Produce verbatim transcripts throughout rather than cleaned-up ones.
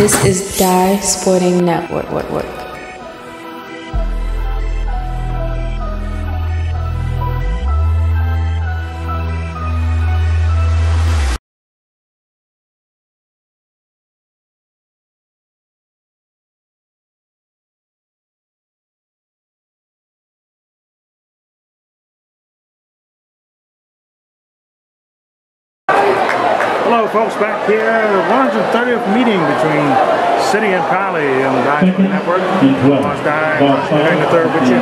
This is Dye Sporting Network. What, what, what? Hello, folks, back here, the one hundred thirtieth meeting between City and Poly and the Dye Sporting Network. Lost Dye, during the third with you.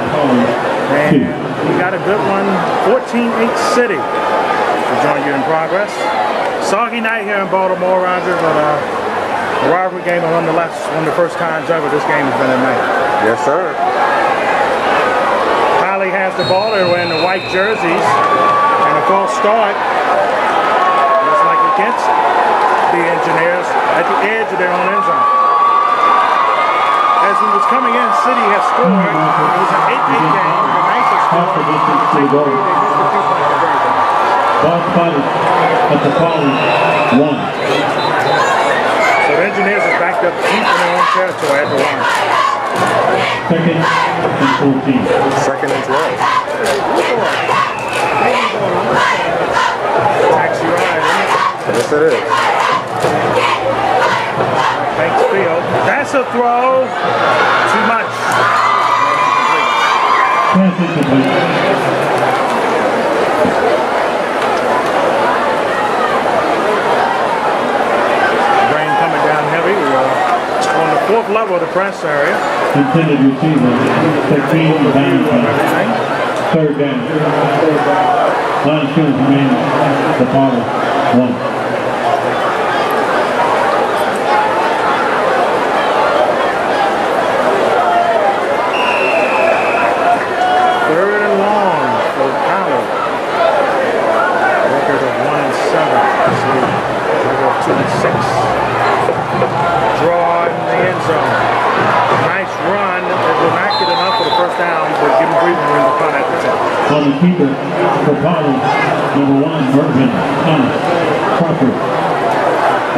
And we got a good one, fourteen eight City. We'll join you in progress. Soggy night here in Baltimore, Roger, but uh, a rivalry game nonetheless, one of the first times ever this game has been at night. Yes, sir. Poly has the ball, they're wearing the white jerseys, and a false start. Against the Engineers at the edge of their own end zone. As it was coming in, City has scored. It was an eight eight game. The Knights have scored. They at the Poly one. So the Engineers have backed up deep in their own territory at the line. Second and fourteen. Second and twelve. Taxi ride. Yes, it is. Thanks, Field. That's a throw. Too much. Rain coming down heavy. We're on the fourth level of the press area. Intended receiver. Third down. Line of scrimmage remains the Poly one. The keeper for Poly, number one, Mervin Thomas-Crawford.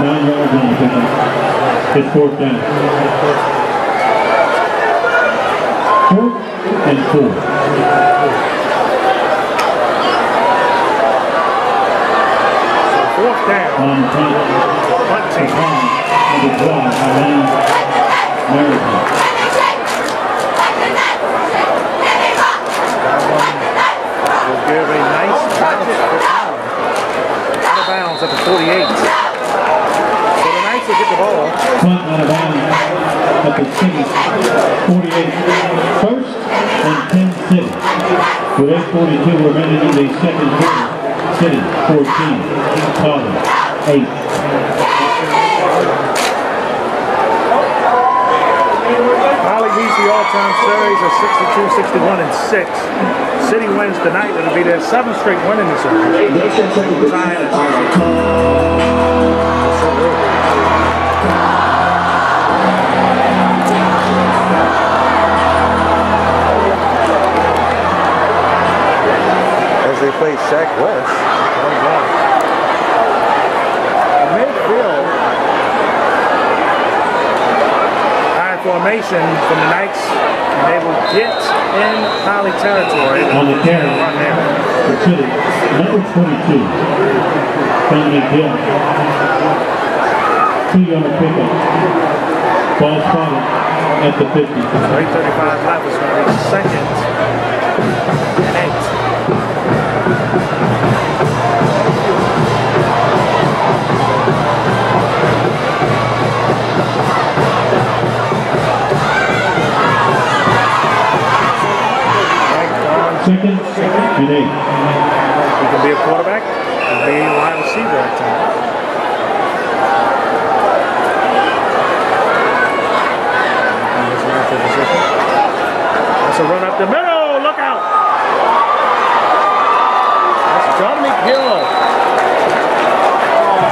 Nine yards on the pickup. It's fourth down. Fourth and four. So fourth down. On the number twelve, Helen Mervin. Give a nice bounce out of bounds at the forty-eight. So the Knights will get the ball. Punt out of bounds at the forty-eight. First and ten City. With F forty-two remaining in the second quarter. City fourteen. Poly eight. Poly leads the all-time series at sixty-two sixty-one and six. City wins tonight. It'll be their seventh straight win in this series. As they play Shaq West. Midfield. High formation from the Knights. They will get in Poly territory. On the carry, the City, number twenty-two, Dominic Hill. Two-yard pickup. Ball spotted at the fifty. three thirty-five left is going to be second and eight. Second and eight. He can be a quarterback, he can be a wide receiver at times. That's a run up the middle, look out! That's Dominic Hill.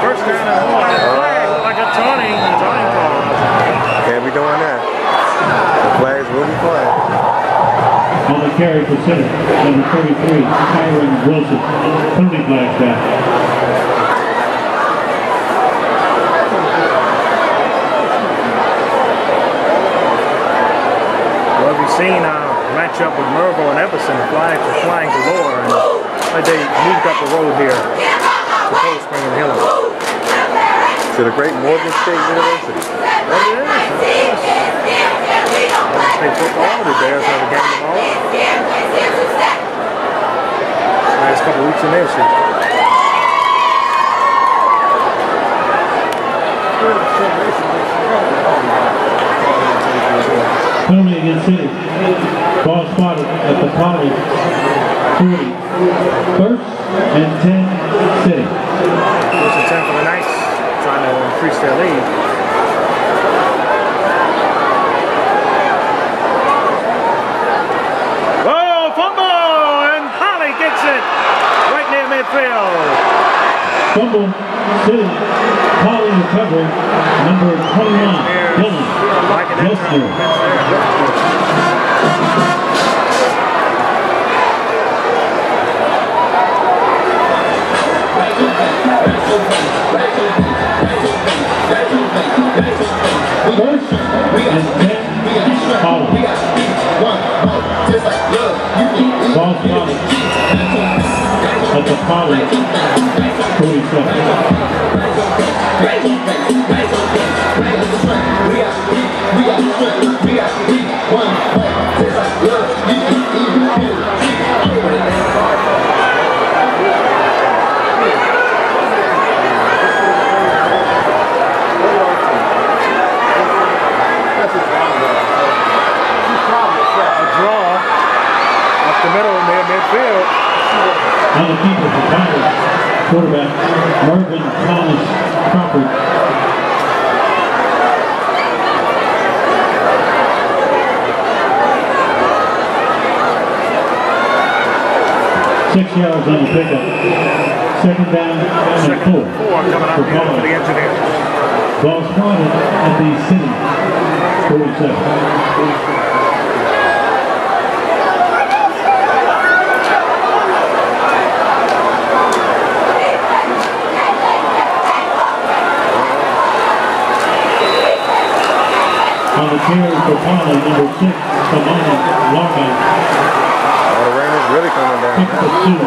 First down and one, flag uh, like a tawny, tawny call. Can't be doing that. The flags will be flying. On the carry for Center, number thirty-three, Tyron Wilson. Penalty flags down. matchup with Mervo and Everson flying for flying galore, and uh, they moved up the road here to Cold Spring and Hillen. To the great Morgan State University. That is. Morgan State football, the Bears have a game tomorrow. Last couple weeks in their season. Normally against City. Ball spotted at the Poly forty. First and ten, City. First and ten for the Knights, trying to increase their lead. Oh, fumble! And Holly gets it right near midfield. Fumble, City. Poly recovering. Number twenty-nine, Dillon. Quarterback, Mervin Thomas-Crawford. Six yards on the pickup. Second down and Second four. four coming up here for the Engineers. Ball spotted at the City forty-seven. On the field for Parliament, number six, Simona Largo. Oh, the rain is really coming down. Six foot two.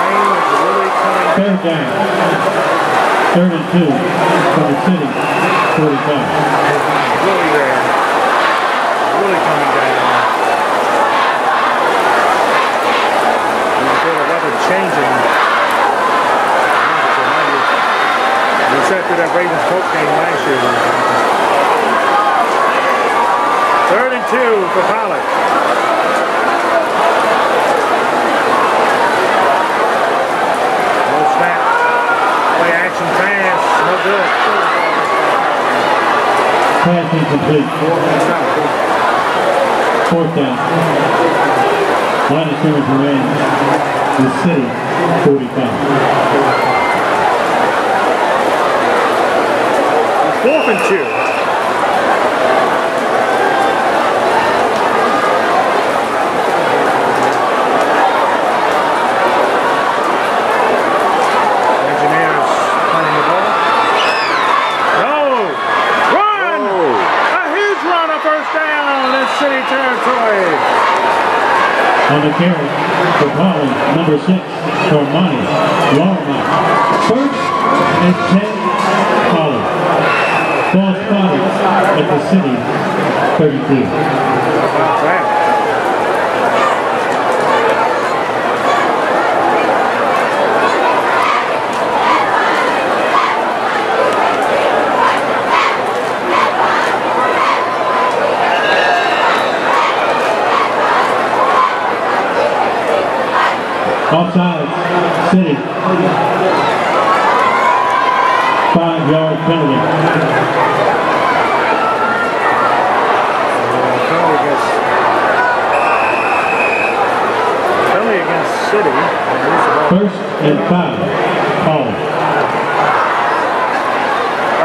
Rain is really coming down. Third down. Third and two for the City. forty-five. Really there. Really coming down. You can feel the weather changing. After that Ravens Coke game last year. Third and two for Pollard. No snap. Play action pass. No good. Pass incomplete. Fourth down. Line of scrimmage remains. The City forty-five. Fourth and two. Engineers playing the ball. No! Run! Oh. A huge run, a first down in City territory. On the carry for Paul, number six, for Monty, Longmont. First and ten, Paul. Ball spotted at the City thirty-three. Offside, City. Five yard penalty. City. First and five, Paul.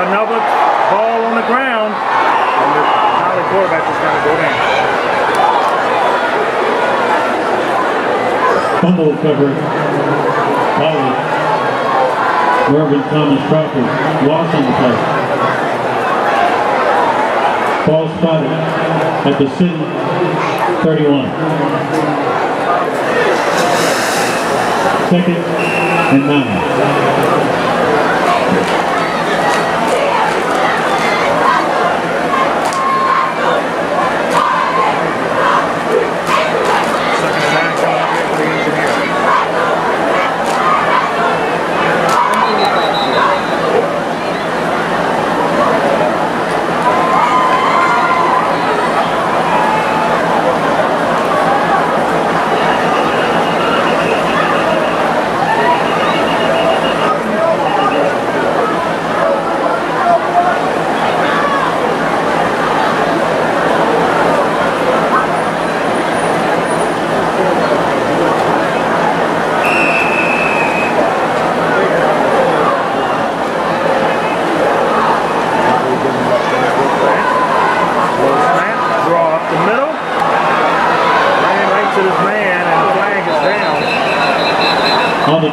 Another ball on the ground, and the Poly quarterback is going to go down. Fumble cover, Poly. Mervin Thomas-Crawford lost on the play. Ball spotted at the City thirty-one. Second and nine.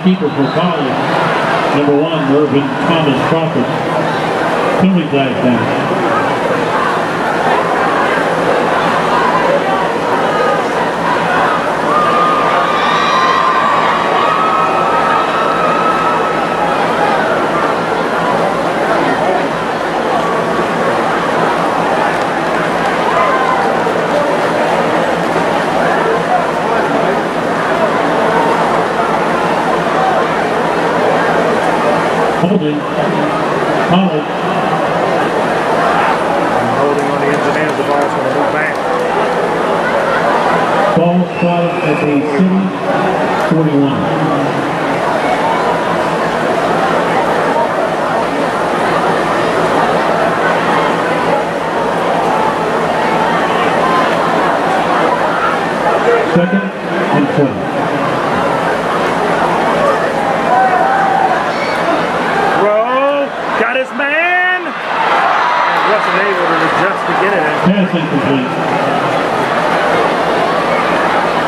Keeper for Poly, number one, Mervin Thomas-Crawford. Penalty dive down. Holding, Pollard. Holding on the Engineers, the ball's going to move back. Ball spotted at the City forty-one. Second and twelve. Pass incomplete.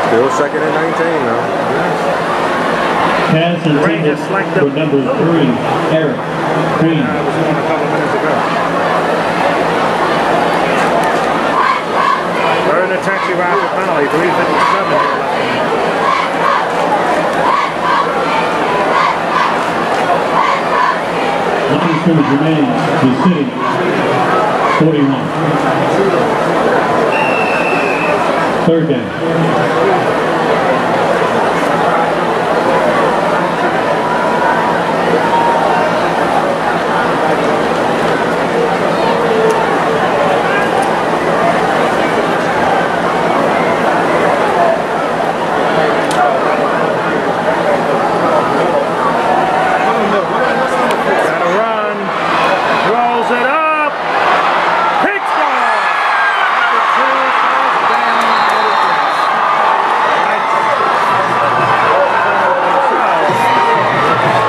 Still second and nineteen now. Pass intended for number three, Eric Green. I was on a couple minutes ago. They're in a taxi ride for penalty, three fifty-seven. Looking for Jermaine, the City, forty-one. Third down. Gotta run. Rolls it up. Picks it.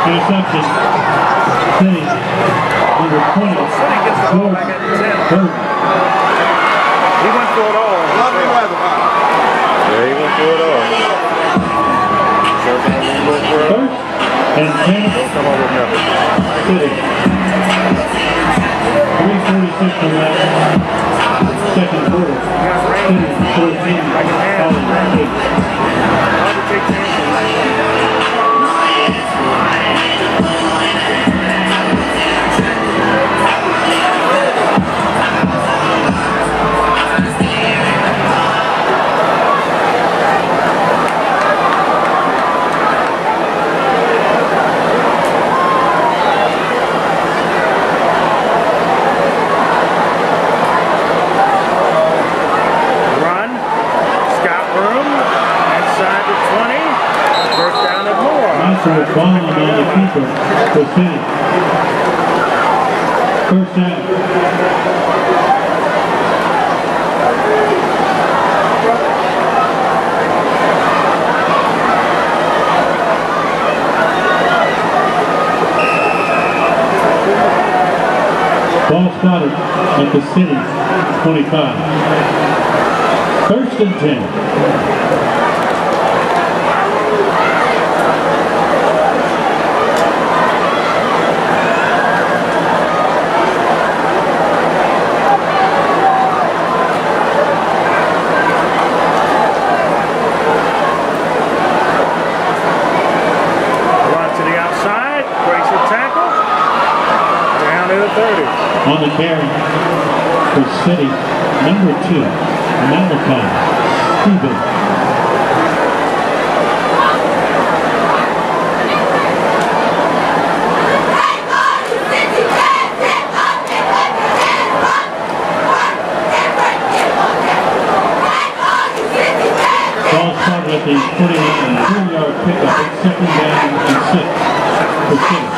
Interception. City, number twenty. City gets the ball back at the ten. He went for it all. Lovely weather. Yeah, he went for it all. First and ten. Come on, with City. three forty-six on that. Second quarter. City, fourteen. Hard to take at the City, twenty-five. First and ten. on the carry for City, number two, Malachi Stevens. The twenty-nine and two-yard pickup at second down and six for City.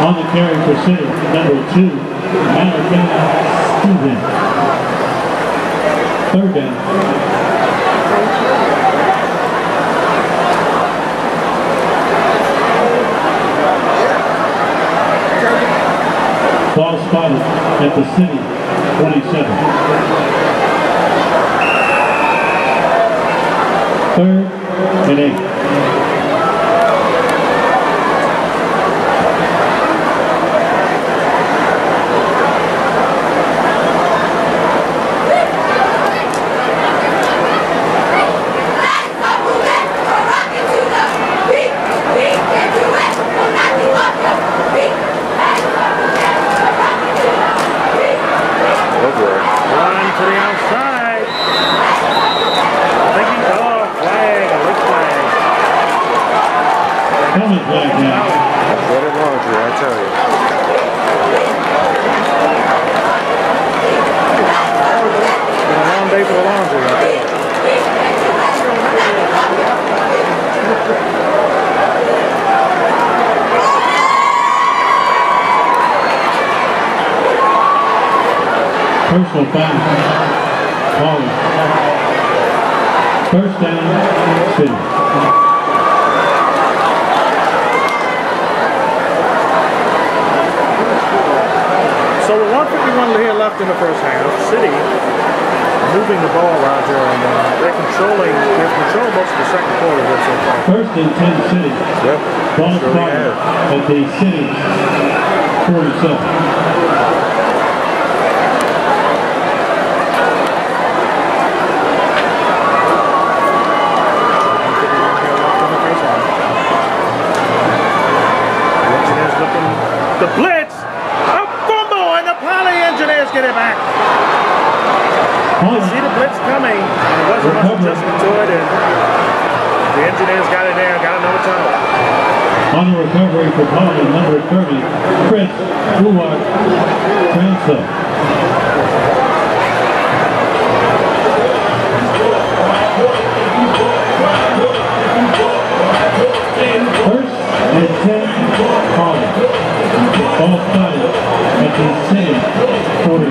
On the carry for City, number two, Malik Stevens. Third down. Ball spotted at the City, twenty-seven. Third and eight. Personal foul. First down, City. So with one fifty-one here left in the first half, City moving the ball, Roger, and uh, they're controlling, they're controlling most of the second quarter here so far. First and ten, City. Yep. Ball sure fired at the City forty-seven. The blitz, a fumble, and the Poly Engineers get it back. You see the blitz coming, and it wasn't much adjustment to it, and the Engineers got it there and got another turnover. On the recovery for Poly, number thirty, Chris Kuwak, transfer. Against Poly.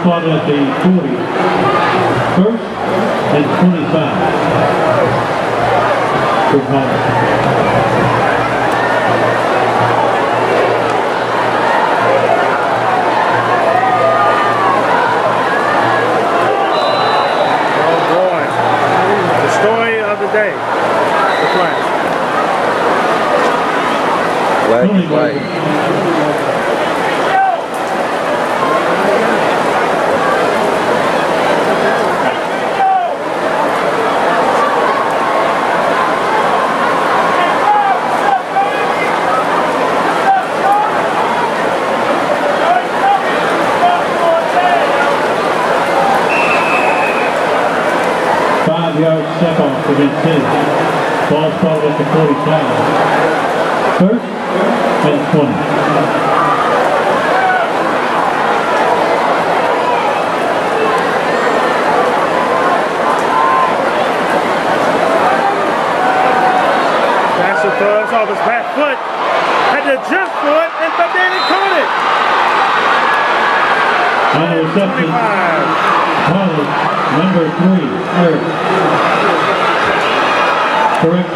spotted at the forty, first and twenty-five for Monty. Day, the flag. Flag, flag. Five-yard step off for the ten. Ball spotted at the forty-five. First and twenty.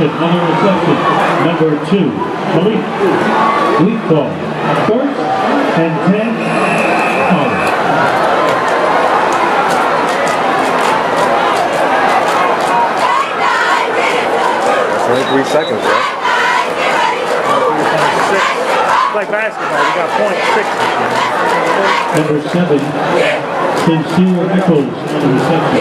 Another reception, number two, Malik, weak ball, first and ten, Parliament. That's only three seconds, right? Like basketball, we got point six. Number seven, Sincere Echoes on the reception.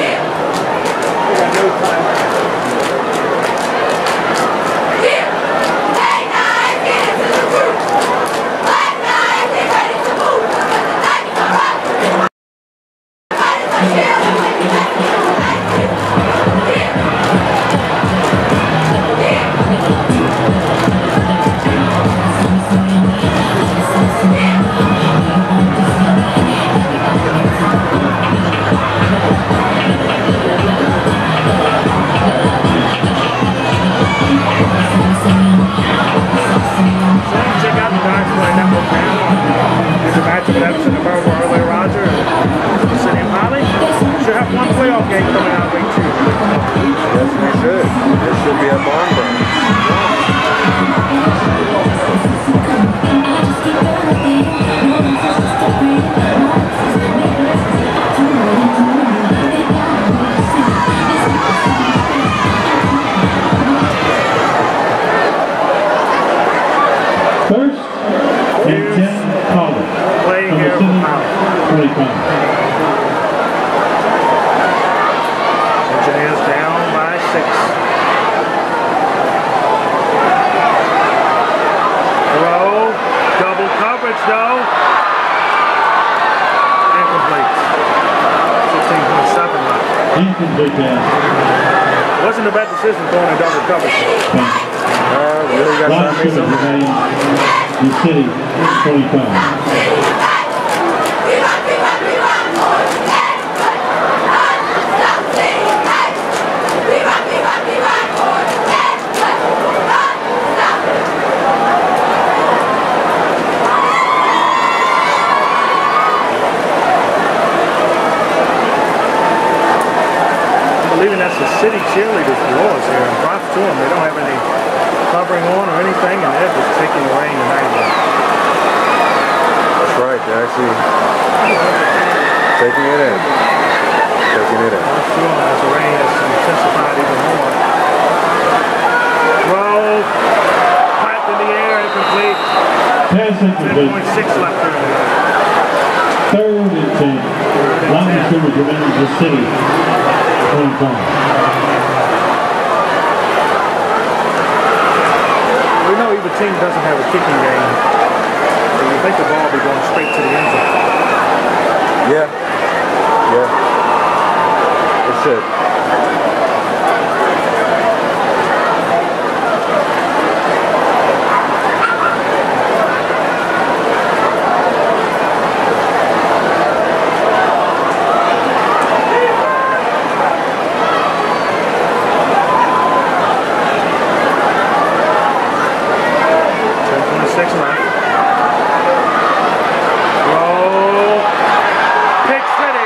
Pick City.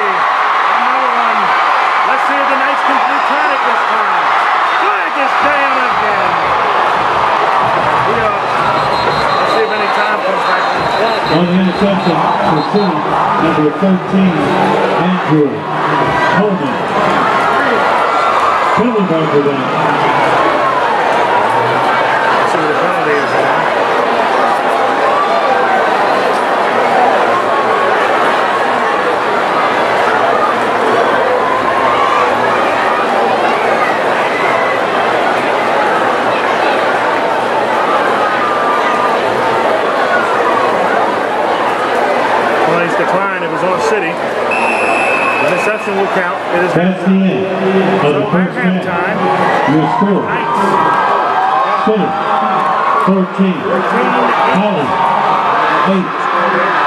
on the interception for C, number thirteen, Andrew Coleman. Penalty marker down. So the penalty is down. Will count. It is That's the end of the first half. Your score. City, fourteen. Poly, eight.